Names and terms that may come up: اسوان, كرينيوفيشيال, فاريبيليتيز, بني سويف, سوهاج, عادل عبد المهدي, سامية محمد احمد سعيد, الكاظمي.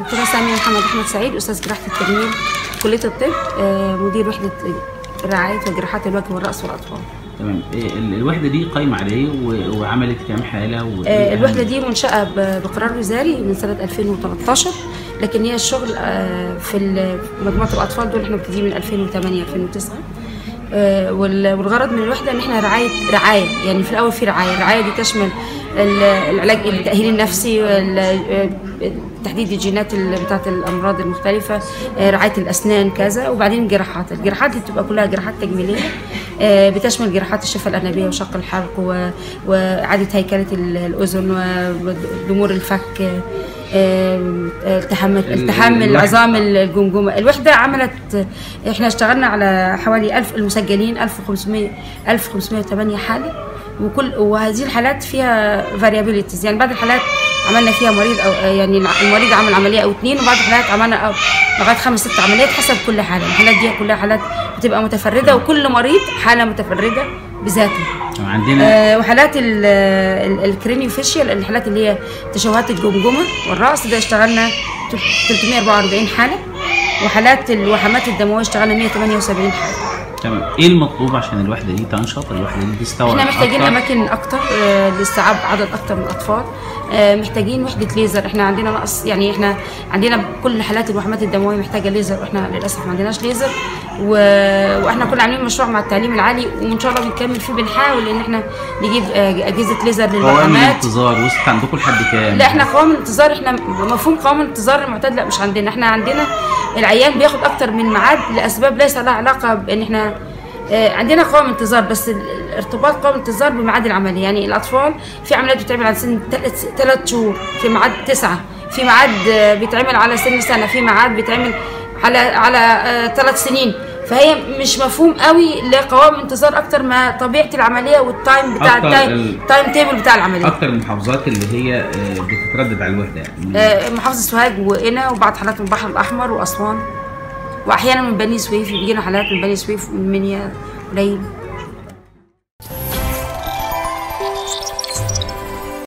دكتورة سامية محمد احمد سعيد، أستاذ جراحة التجميل كلية الطب، مدير وحدة رعاية وجراحات الوجه والرأس والأطفال. تمام. الوحدة دي قايمة على ايه وعملت كام حالة؟ الوحدة دي منشأة بقرار وزاري من سنة 2013، لكن هي الشغل في مجموعة الأطفال دول احنا بنبتدي من 2008 2009. والغرض من الوحده ان احنا رعايه، يعني في الاول في الرعايه دي تشمل العلاج، التاهيل النفسي، تحديد الجينات بتاعه الامراض المختلفه، رعايه الاسنان كذا، وبعدين الجراحات دي بتبقى كلها جراحات تجميليه، بتشمل جراحات الشفه الانابيه وشق الحلق واعاده هيكله الاذن وضمور الفك، التحمل عظام الجمجمه. الوحده عملت، احنا اشتغلنا على حوالي 1000 المسجلين، 1508 حاله، وهذه الحالات فيها فاريبيليتيز، يعني بعض الحالات عملنا فيها مريض او يعني المريض عمل عمليه او اتنين، وبعض الحالات عملنا لغايه 5 6 عمليات حسب كل حاله. الحالات دي كلها حالات بتبقى متفرده، وكل مريض حاله متفرده بذاته. عندنا وحالات الكرينيوفيشيال، الحالات اللي هي تشوهات الجمجمه والراس، ده اشتغلنا 344 حاله، وحالات الوحمات الدمويه اشتغلنا 178 حاله. تمام. ايه المطلوب عشان الوحده دي تنشط، الوحده دي تستوعب؟ احنا محتاجين اماكن اكتر لاستيعاب عدد اكتر من الاطفال، محتاجين وحده ليزر، احنا عندنا نقص، يعني احنا عندنا كل حالات الوحمات الدمويه محتاجه ليزر، واحنا للاسف ما عندناش ليزر، واحنا كنا عاملين مشروع مع التعليم العالي وان شاء الله بنكمل فيه، بنحاول ان احنا نجيب اجهزه ليزر للوحمات. قوام الانتظار وصلت عندكم لحد كام؟ لا احنا قوام الانتظار، احنا مفهوم قوام الانتظار المعتاد لا مش عندنا، احنا عندنا العيان بياخد اكتر من ميعاد لاسباب ليس لها علاقه بان احنا عندنا قوام انتظار، بس ارتباط قوام الانتظار بميعاد العمليه، يعني الاطفال في عمليات بتتعمل على سن 3 شهور، في ميعاد 9، في ميعاد بيتعمل على سن سنه، في ميعاد بيتعمل على 3 سنين، فهي مش مفهوم قوي لقوام انتظار اكتر ما طبيعه العمليه والتايم بتاع التايم تيبل بتاع العمليه. اكتر المحافظات اللي هي بتتردد على الوحده يعني محافظه سوهاج وقنا، وبعض حالات من البحر الاحمر واسوان، واحيانا من بني سويف، بيجينا حالات من بني سويف ومنيا قليل.